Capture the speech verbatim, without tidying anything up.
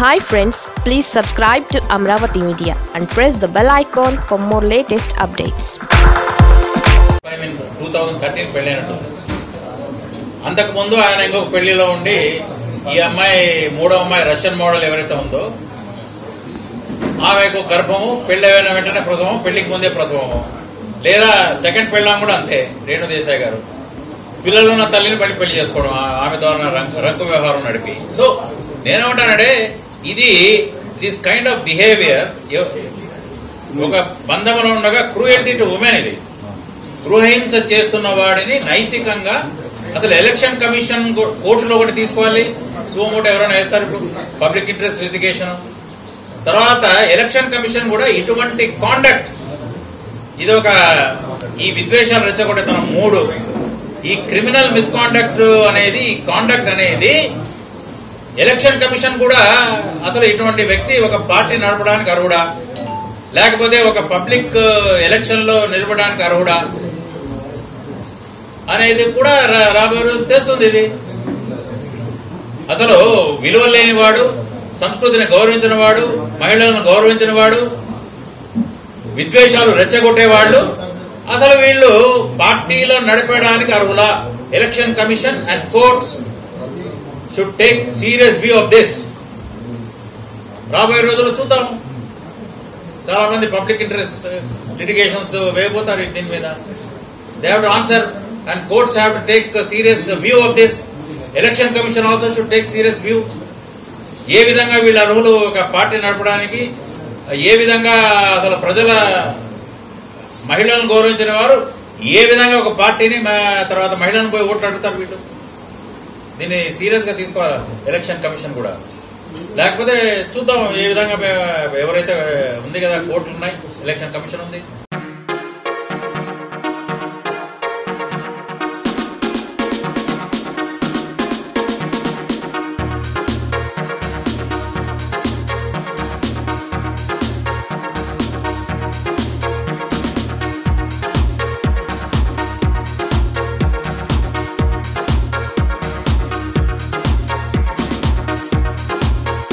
Hi friends, please subscribe to Amaravathi Media and press the bell icon for more latest updates. I mean, twenty thirteen Pelli antu. Antaku mundu ayana ingo Pelli lo undi ee ammayi moodo ammayi Russian model evaraithe undo aaveko garbamu pelli avena ventane prasavam pelliki munde prasavam ledha second pellam kuda ante Renu Desai garu పిల్లలు ఉన్న తల్లిని బలి పెళ్లి చేసుకోవడం ఆమె ద్వారా రంకు వ్యవహారం నడిపి సో నేనేమంటానంటే ఇది దిస్ కైండ్ ఆఫ్ బిహేవియర్ ఒక బంధంలో ఉండగా క్రూయల్టీ టు ఉమెన్ ఇది క్రూహింస చేస్తున్న వాడిని నైతికంగా అసలు ఎలక్షన్ కమిషన్ కోర్టులో ఒకటి తీసుకోవాలి సోమోట ఎవరైనా వేస్తారు ఇప్పుడు పబ్లిక్ ఇంట్రెస్ట్ లిటిగేషన్ తర్వాత ఎలక్షన్ కమిషన్ కూడా ఇటువంటి కాండక్ట్ ఇది ఒక ఈ విద్వేషాలు రెచ్చగొట్టే తన మూడు ఈ క్రిమినల్ మిస్కాండక్ట్ అనేది ఈ కాండక్ట్ అనేది ఎలక్షన్ కమిషన్ కూడా అసలు ఇటువంటి వ్యక్తి ఒక పార్టీ నడపడానికి అర్హుడా లేకపోతే ఒక పబ్లిక్ ఎలక్షన్లో నిలబడడానికి అర్హుడా అనేది కూడా రాబోయే రోజు తెలుస్తుంది. ఇది అసలు విలువ లేనివాడు, సంస్కృతిని గౌరవించిన వాడు, మహిళలను గౌరవించిన వాడు, విద్వేషాలు రెచ్చగొట్టేవాళ్ళు అసలు వీళ్ళు పార్టీలో నడపడానికి అర్హులా? Election commission and courts should take serious view of this. రాబోయే రోజుల్లో చూద్దాము. చాలా మంది పబ్లిక్ ఇంట్రెస్ట్ లిటిగేషన్స్ వేయబోతారు దీని మీద. They have to answer and courts have to take serious view of this. Election commission also should take serious view. ఏ విధంగా వీళ్ళ అర్హులు ఒక పార్టీ నడపడానికి, ఏ విధంగా అసలు ప్రజల మహిళలను గౌరవించిన వారు ఏ విధంగా ఒక పార్టీని తర్వాత మహిళలను పోయి ఓట్లు అడుగుతారు వీళ్ళు. దీన్ని సీరియస్గా తీసుకోవాలి ఎలక్షన్ కమిషన్ కూడా. లేకపోతే చూద్దాం ఏ విధంగా ఎవరైతే ఉంది కదా కోర్టులు ఉన్నాయి, ఎలక్షన్ కమిషన్ ఉంది.